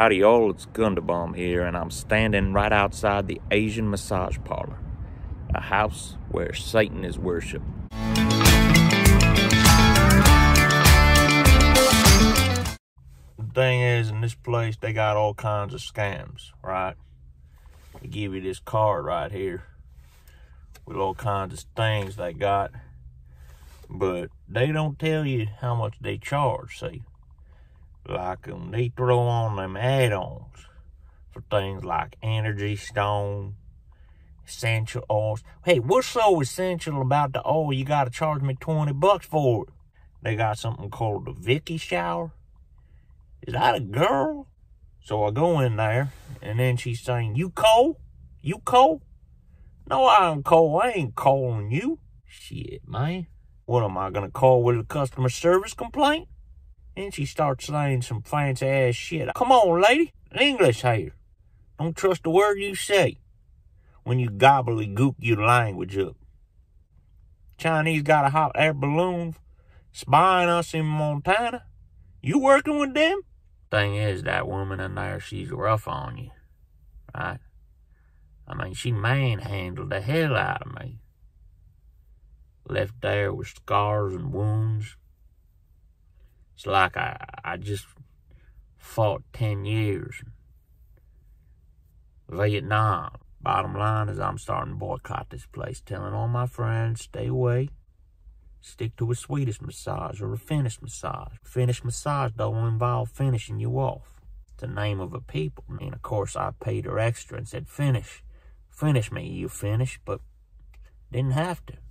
Howdy y'all, it's Gunderbomb here, and I'm standing right outside the Asian Massage Parlor, a house where Satan is worshipped. The thing is, in this place, they got all kinds of scams, right? They give you this card right here with all kinds of things they got, but they don't tell you how much they charge, see? Like they throw on them add-ons for things like energy stone, essential oils. Hey, what's so essential about the oil you gotta charge me 20 bucks for it? They got something called the Vicky shower. Is that a girl? So I go in there, and then she's saying, "You cold? You cold?" "No, I'm cold. I ain't calling you." Shit, man. What am I gonna call with a customer service complaint? Then she starts saying some fancy-ass shit. "Come on, lady. English here. Don't trust a word you say when you gobbledygook your language up. Chinese got a hot air balloon spying us in Montana. You working with them?" Thing is, that woman in there, she's rough on you, right? I mean, she manhandled the hell out of me. Left there with scars and wounds. It's like I just fought 10 years in Vietnam. Bottom line is I'm starting to boycott this place, telling all my friends, stay away. Stick to a Swedish massage or a Finnish massage. Finnish massage don't involve finishing you off. It's the name of a people. And of course I paid her extra and said, "Finish me, you Finnish," but didn't have to.